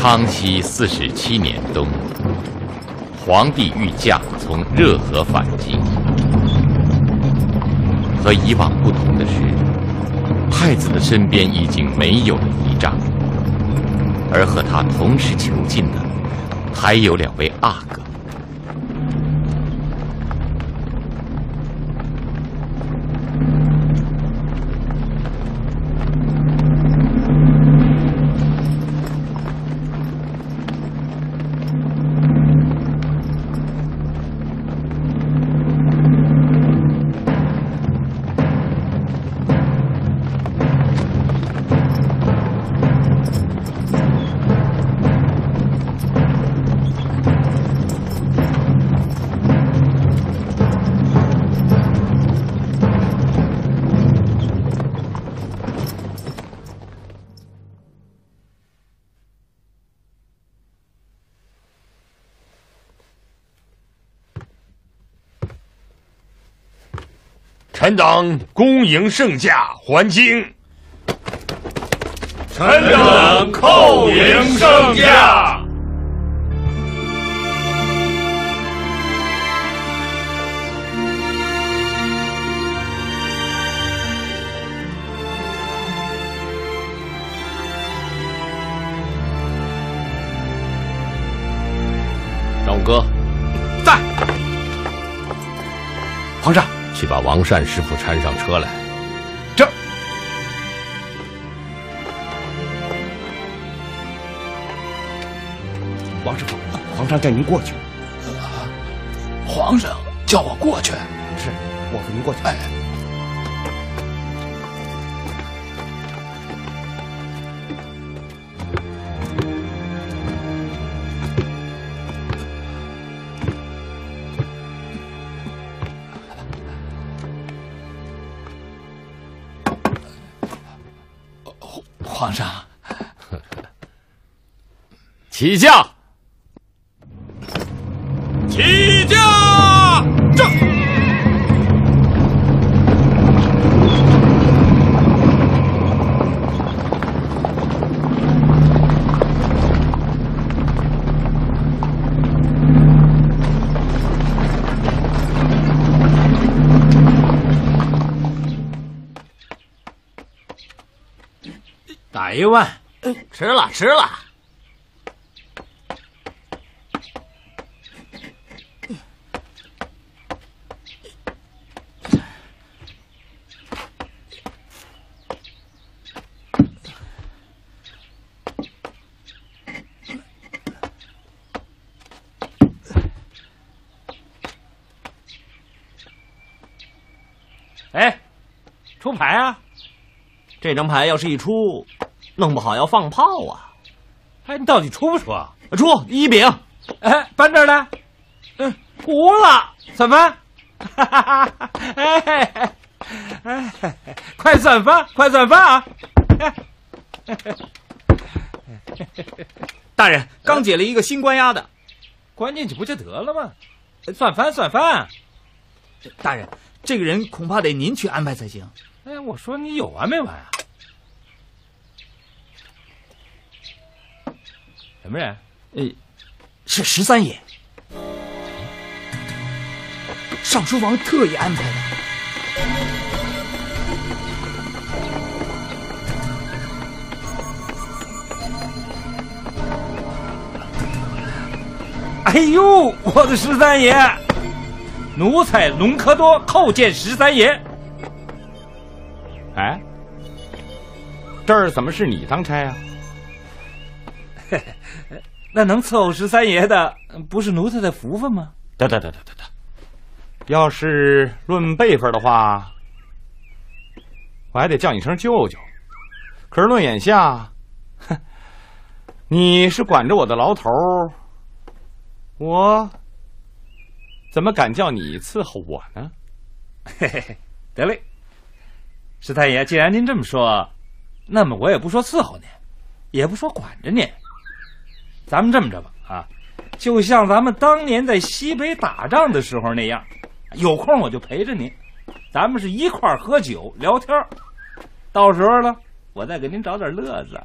康熙47年冬，皇帝御驾从热河返京。和以往不同的是，太子的身边已经没有了仪仗，而和他同时囚禁的，还有2位阿哥。 臣等恭迎圣驾还京。臣等叩迎圣驾。长哥，在。皇上。 去把王善师傅搀上车来。这儿。王师傅，皇上叫您过去。皇上叫我过去。是，我扶您过去。哎。皇上，起驾！起驾！这。打1万，吃了吃了。哎，出牌啊！这张牌要是一出。 弄不好要放炮啊！哎，你到底出不出啊？出1饼。哎，搬这儿来。嗯，糊了，算翻。哈哈哈！哎哎，快算翻，快算翻啊！大人刚解了一个新关押的，关进去不就得了吗？算翻，算翻。大人，这个人恐怕得您去安排才行。哎，我说你有完没完啊？ 什么人？是13爷，尚书王特意安排的。哎呦，我的13爷！奴才隆科多叩见13爷。哎，这儿怎么是你当差啊？ 那能伺候13爷的，不是奴才的福分吗？得，要是论辈分的话，我还得叫你声舅舅。可是论眼下，哼，你是管着我的牢头，我怎么敢叫你伺候我呢？嘿嘿嘿，得嘞。13爷，既然您这么说，那么我也不说伺候您，也不说管着您。 咱们这么着吧，啊，就像咱们当年在西北打仗的时候那样，有空我就陪着您，咱们是一块儿喝酒聊天，到时候呢，我再给您找点乐子。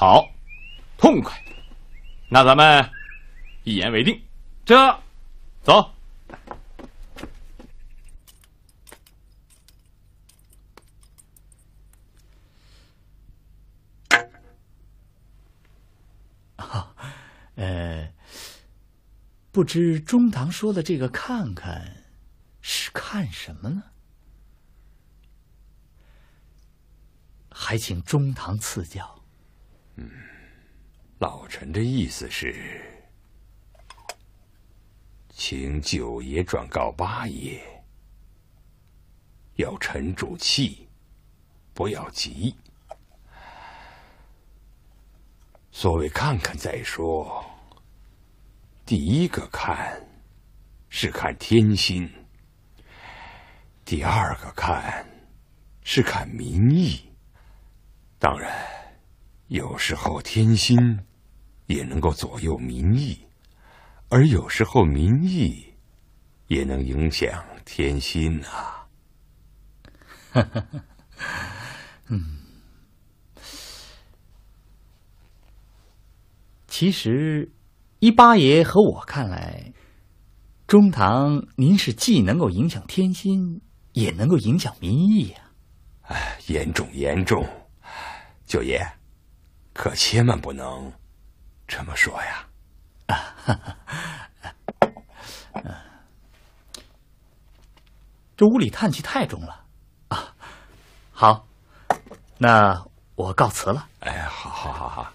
好，痛快。那咱们一言为定，这走。啊，不知中堂说的这个看看是看什么呢？ 还请中堂赐教。嗯，老臣的意思是，请九爷转告八爷，要沉住气，不要急。所谓看看再说，第一个看是看天心，第二个看是看民意。 当然，有时候天心也能够左右民意，而有时候民意也能影响天心啊。嗯，其实依八爷和我看来，中堂您是既能够影响天心，也能够影响民意呀。哎，言重言重。 九爷，可千万不能这么说呀！这屋里叹气太重了啊！好，那我告辞了。哎，好好好好。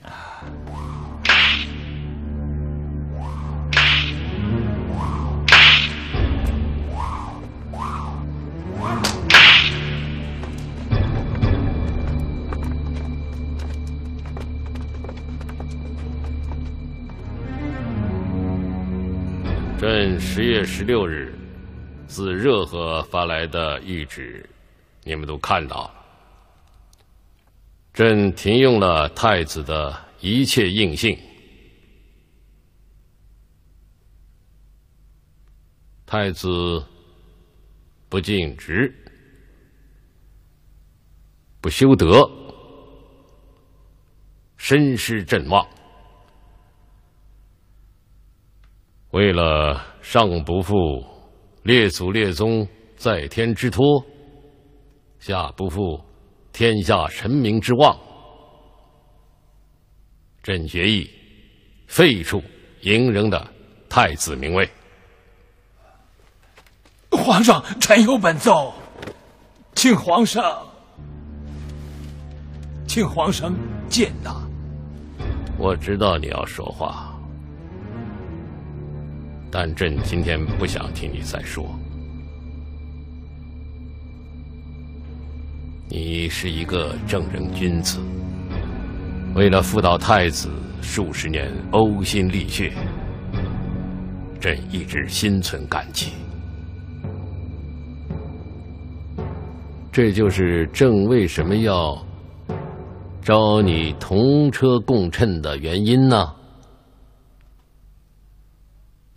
朕10月16日自热河发来的谕旨，你们都看到了。朕停用了太子的一切印信。太子不尽职，不修德，身失朕望。 为了上不负列祖列宗在天之托，下不负天下臣民之望，朕决议废黜嬴仍的太子名位。皇上，臣有本奏，请皇上见纳。我知道你要说话。 但朕今天不想听你再说。你是一个正人君子，为了辅导太子数十年呕心沥血，朕一直心存感激。这就是朕为什么要招你同车共乘的原因呢？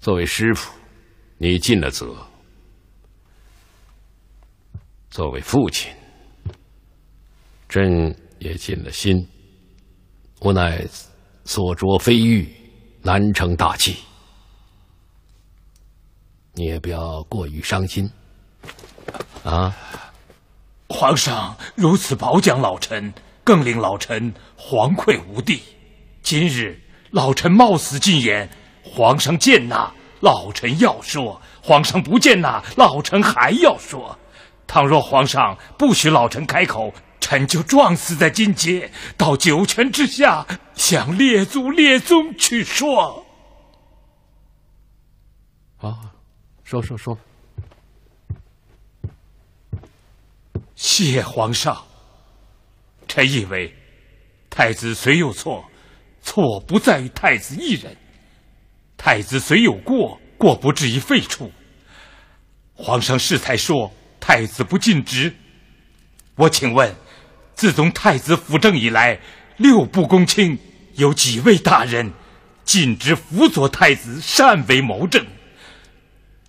作为师傅，你尽了责；作为父亲，朕也尽了心。无奈所着非玉，难成大器。你也不要过于伤心啊！皇上如此褒奖老臣，更令老臣惶愧无地。今日老臣冒死进言。 皇上见纳，老臣要说；皇上不见纳，老臣还要说。倘若皇上不许老臣开口，臣就撞死在金阶，到九泉之下向列祖列宗去说。啊，说。谢皇上。臣以为，太子虽有错，错不在于太子一人。 太子虽有过，过不至于废黜。皇上适才说太子不尽职，我请问，自从太子辅政以来，六部公卿有几位大人尽职辅佐太子，擅为谋政？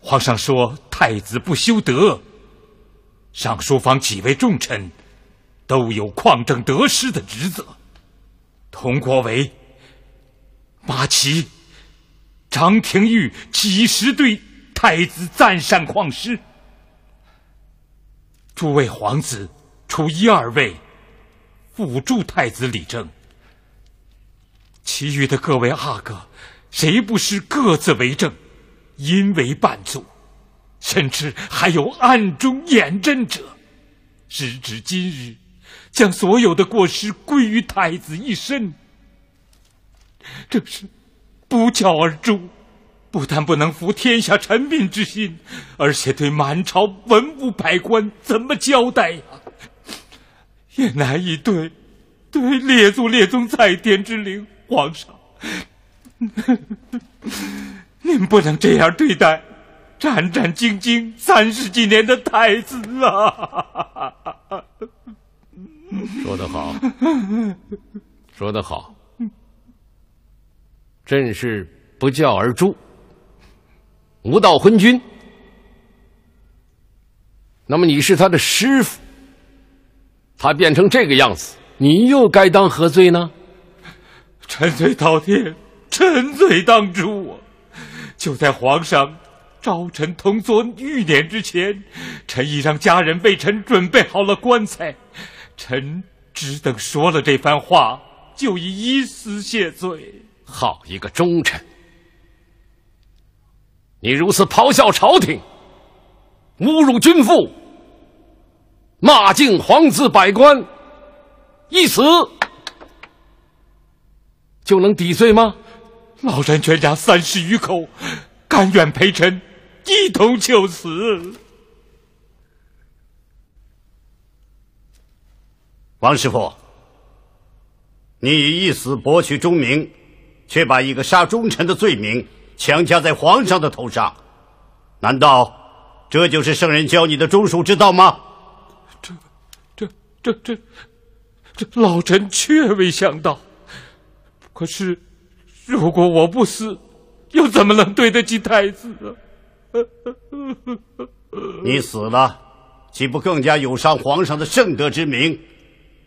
皇上说太子不修德，尚书房几位重臣都有匡正得失的职责。佟国维、马奇、张廷玉几十对太子赞善旷诗，诸位皇子除一二位辅助太子理政，其余的各位阿哥，谁不是各自为政，因为伴奏，甚至还有暗中演阵者。时至今日，将所有的过失归于太子一身，这是不教而诛，不但不能服天下臣民之心，而且对满朝文武百官怎么交代呀？也难以对列宗在天之灵，皇上，您不能这样对待战战兢兢30几年的太子啊！说得好，说得好，朕是不教而诛，无道昏君。那么你是他的师傅，他变成这个样子，你又该当何罪呢？臣罪滔天，臣罪当诛啊！就在皇上召臣同坐御辇之前，臣已让家人为臣准备好了棺材，臣只等说了这番话，就以死谢罪。好一个忠臣！你如此咆哮朝廷，侮辱君父，骂尽皇子百官，一死就能抵罪吗？老臣全家30余口，甘愿陪臣一同就死。王师傅，你以一死博取忠名，却把一个杀忠臣的罪名强加在皇上的头上，难道这就是圣人教你的忠恕之道吗？这老臣确未想到。可是，如果我不死，又怎么能对得起太子啊？你死了，岂不更加有伤皇上的圣德之名？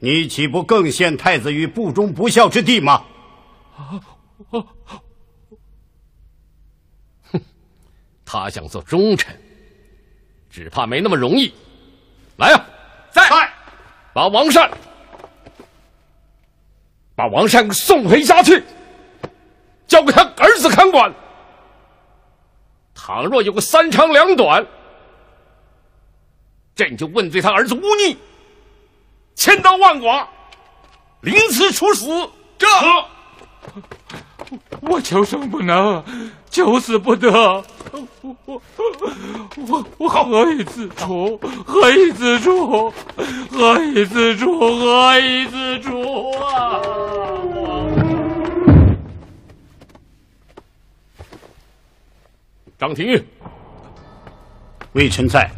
你岂不更陷太子于不忠不孝之地吗？哼，他想做忠臣，只怕没那么容易。来啊，在把王善送回家去，交给他儿子看管。倘若有个3长2短，朕就问罪他儿子污逆，1000刀万剐，凌迟处死。这我求生不能，求死不得。我何以自处？何以自处？何以自处？何以自处啊！张廷玉，微臣在。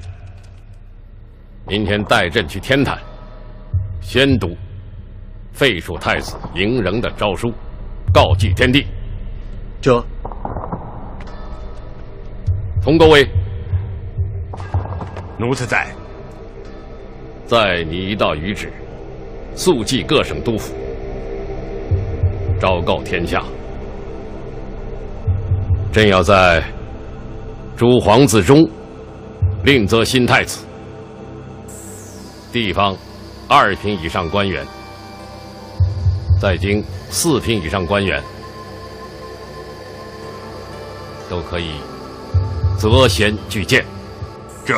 明天带朕去天坛，宣读废黜太子嬴仍的诏书，告祭天地。这。佟国维，奴才在。在你一道谕旨，速寄各省督府，昭告天下。朕要在诸皇子中另择新太子，地方2品以上官员，在京4品以上官员都可以择贤举荐。这。